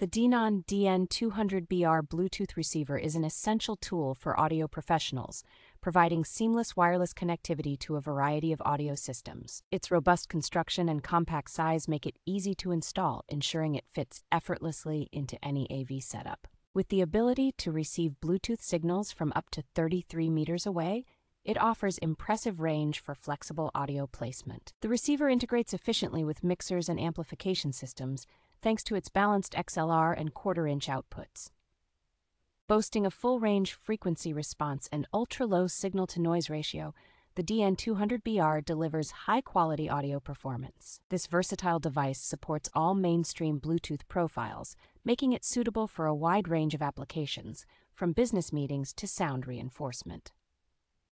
The Denon DN200BR Bluetooth receiver is an essential tool for audio professionals, providing seamless wireless connectivity to a variety of audio systems. Its robust construction and compact size make it easy to install, ensuring it fits effortlessly into any AV setup. With the ability to receive Bluetooth signals from up to 33 meters away, it offers impressive range for flexible audio placement. The receiver integrates efficiently with mixers and amplification systems, thanks to its balanced XLR and quarter-inch outputs. Boasting a full-range frequency response and ultra-low signal-to-noise ratio, the DN200BR delivers high-quality audio performance. This versatile device supports all mainstream Bluetooth profiles, making it suitable for a wide range of applications, from business meetings to sound reinforcement.